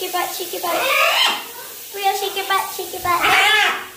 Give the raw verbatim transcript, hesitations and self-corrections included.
shake your butt, shake your butt. Rio, shake your butt, shake your butt.